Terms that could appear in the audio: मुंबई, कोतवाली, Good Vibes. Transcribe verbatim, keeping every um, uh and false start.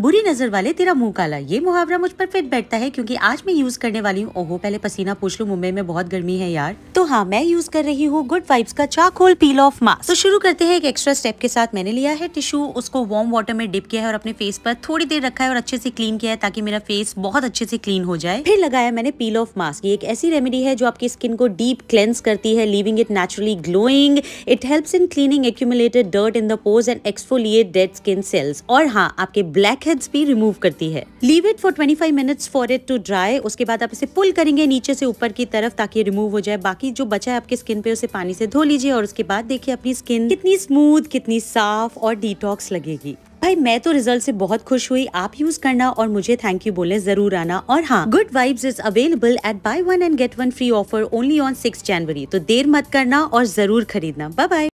बुरी नजर वाले तेरा मुंह काला, ये मुहावरा मुझ पर फिट बैठता है क्योंकि आज मैं यूज करने वाली हूँ। ओहो पहले पसीना पूछ लूं, मुंबई में बहुत गर्मी है यार। तो हाँ, मैं यूज कर रही हूँ गुड वाइब्स का चारकोल पील ऑफ मास्क। तो शुरू करते हैं एक एक्स्ट्रा स्टेप के साथ। मैंने लिया है टिश्यू, उसको वार्म वाटर में डिप किया है और अपने फेस पर थोड़ी देर रखा है और अच्छे से क्लीन किया है ताकि मेरा फेस बहुत अच्छे से क्लीन हो जाए। फिर लगाया मैंने पील ऑफ मास्क। ये एक ऐसी रेमेडी है जो आपकी स्किन को डीप क्लेंस करती है, leaving it naturally glowing. It helps in cleaning accumulated dirt in the pores and exfoliate dead skin cells. और हाँ, आपके ब्लैक हेड्स भी रिमूव करती है। Leave it for twenty five minutes for it to dry. उसके बाद आप इसे पुल करेंगे नीचे से ऊपर की तरफ ताकि रिमूव हो जाए। बाकी जो बचा है आपके स्किन पे उसे पानी से धो लीजिए और उसके बाद देखिए अपनी स्किन कितनी स्मूथ, कितनी साफ और डिटॉक्स लगेगी। भाई मैं तो रिजल्ट से बहुत खुश हुई। आप यूज करना और मुझे थैंक यू बोलने जरूर आना। और हाँ, good vibes is available at buy one and get one free offer only on six January. तो देर मत करना और जरूर खरीदना। Bye bye.